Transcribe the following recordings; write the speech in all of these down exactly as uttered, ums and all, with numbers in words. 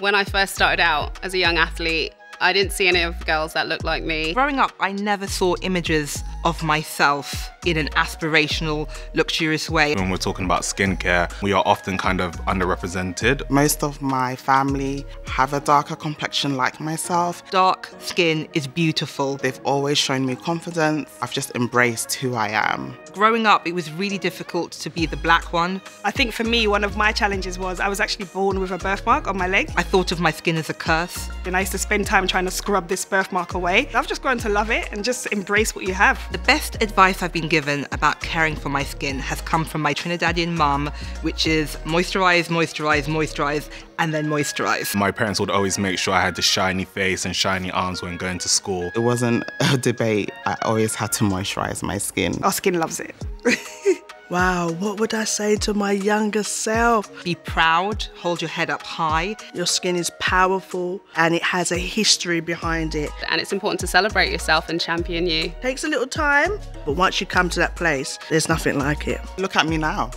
When I first started out as a young athlete, I didn't see any of the girls that looked like me. Growing up, I never saw images of myself in an aspirational, luxurious way. When we're talking about skincare, we are often kind of underrepresented. Most of my family have a darker complexion like myself. Dark skin is beautiful. They've always shown me confidence. I've just embraced who I am. Growing up, it was really difficult to be the black one. I think for me, one of my challenges was I was actually born with a birthmark on my leg. I thought of my skin as a curse. And I used to spend time trying to scrub this birthmark away. I've just grown to love it and just embrace what you have. The best advice I've been given about caring for my skin has come from my Trinidadian mum, which is moisturise, moisturise, moisturise, and then moisturise. My parents would always make sure I had the shiny face and shiny arms when going to school. It wasn't a debate. I always had to moisturise my skin. Our skin loves it. Wow, what would I say to my younger self? Be proud, hold your head up high. Your skin is powerful and it has a history behind it. And it's important to celebrate yourself and champion you. It takes a little time, but once you come to that place, there's nothing like it. Look at me now.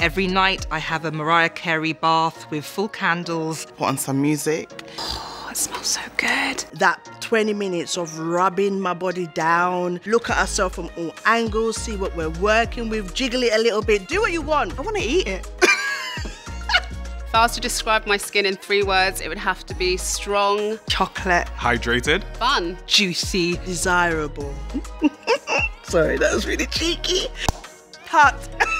Every night I have a Mariah Carey bath with full candles. Put on some music. Oh, it smells so good. That twenty minutes of rubbing my body down, look at ourselves from all angles, see what we're working with, jiggle it a little bit, do what you want. I want to eat it. If I was to describe my skin in three words, it would have to be strong. Chocolate. Hydrated. Fun. Juicy. Desirable. Sorry, that was really cheeky. Hot.